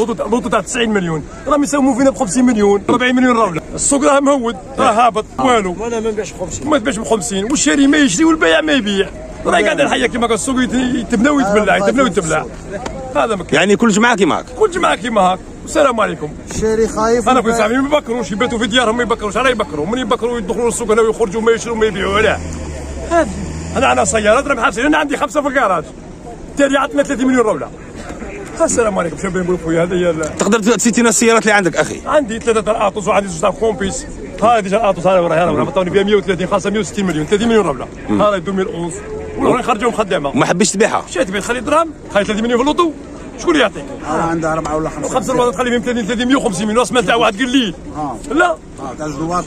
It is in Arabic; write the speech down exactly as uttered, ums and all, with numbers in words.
لوطو تسعين مليون، راهم يساوموا فينا ب خمسين مليون، أربعين مليون راهو، السوق راه مهود، راه هابط والو. وانا ما نبيعش ب خمسين، ما تبيعش ب خمسين، والشاري ما يشري والبايع ما يبيع، راه قاعد الحياه كيما هكا، السوق يتبنى ويتبلع، يتبنى ويتبلع. هذا مكان. يعني كل جماعه كيما هكا؟ كل جماعه كيما هكا. السلام عليكم. الشاري خايف. انا كنت صاحبي ما يبكروش، يباتوا في ديارهم ما يبكروش، راه يبكروا، من يبكروا يدخلوا للسوق هنا ويخرجوا ما يشروا ما يبيعوا، علاه؟ هذه. انا عندنا سيارات راهم حابسين، انا عندي خمسه في الكراج. التالي عطنا ثلاثين مليون روله. السلام عليكم شباب نقول خويا هذا هي. تقدر تسيتينا السيارات اللي عندك اخي؟ عندي ثلاثه تاع الأطوس وعندي زوج تاع كومبيس، ها هذه تاع الأطوس ها راهي راهي عطاوني فيها مية وثلاثين خاصه مية وستين مليون، ثلاثين مليون روله، ها راهي ألفين وأحد عشر وراهي خرجوهم خدامه. ما حبيتش تبيعها؟ شات بيت خلي دراهم، خلي ثلاثين مليون في اللوطو، شكون اللي يعطيك؟ انا عندها أربعة ولا خمسة خمسة روات تخلي فيهم ثلاثين ثلاثين مية وخمسين مليون، سمعت تاع واحد قال لي. لا؟ اه تاع زوج